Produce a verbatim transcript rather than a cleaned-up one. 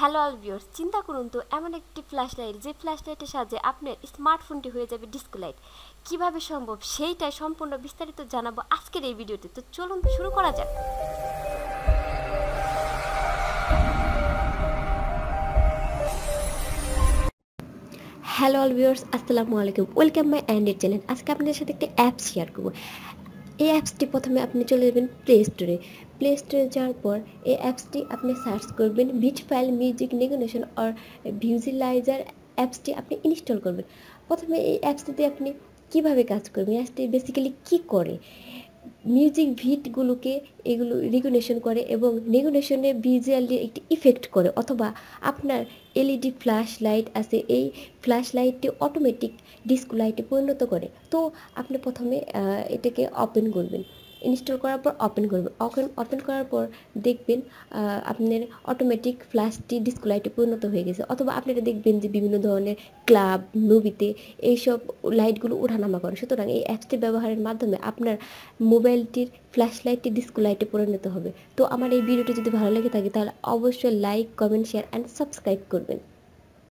Hello all viewers, চিন্তা করুন তো এমন একটি ফ্ল্যাশ লাইট যে ফ্ল্যাশ লাইটের সাহায্যে আপনার স্মার্টফোনটি হয়ে যাবে ডিস্কো লাইট। কীভাবে সম্ভব সেইটাই সম্পূর্ণ বিস্তারিত জানাবো আজকের এই ভিডিওতে। তো চলুন শুরু করা যাক। হ্যালো অল ভিউয়ার্স, আসসালামু আলাইকুম, ওয়েলকাম মাই অ্যান্ড্রয়েড চ্যানেল। আজকে আপনাদের সাথে একটি অ্যাপ শেয়ার করব। এই অ্যাপসটি প্রথমে আপনি চলে যাবেন প্লে স্টোরে। প্লে স্টোরে যাওয়ার পর এই অ্যাপসটি আপনি সার্চ করবেন ভিজ ফাইল মিউজিক নেগনেশন অর ভিউজিলাইজার। অ্যাপসটি আপনি ইনস্টল করবেন। প্রথমে এই অ্যাপসটিতে আপনি কিভাবে কাজ করবেন, অ্যাপসটি বেসিক্যালি কি করে, মিউজিক ভিটগুলোকে এগুলো রেগুলেশন করে এবং রেগুলেশনে ভিজুয়ালি একটি ইফেক্ট করে। অথবা আপনার এলইডি ফ্ল্যাশ লাইট আছে, এই ফ্ল্যাশ লাইটটি অটোমেটিক ডিস্কো লাইটে পরিণত করে। তো আপনি প্রথমে এটাকে ওপেন করবেন, ইনস্টল করার পর ওপেন করবেন। ওপেন ওপেন করার পর দেখবেন আপনার অটোমেটিক ফ্ল্যাশটি ডিস্কো লাইটে পরিণত হয়ে গেছে। অথবা আপনারা দেখবেন যে বিভিন্ন ধরনের ক্লাব, মুভিতে এইসব লাইটগুলো ওঠানামা করে। সুতরাং এই অ্যাপসটি ব্যবহারের মাধ্যমে আপনার মোবাইলটির ফ্ল্যাশ লাইটটি ডিস্কো লাইটে পরিণত হবে। তো আমার এই ভিডিওটি যদি ভালো লেগে থাকে তাহলে অবশ্যই like, comment, share and subscribe করবেন।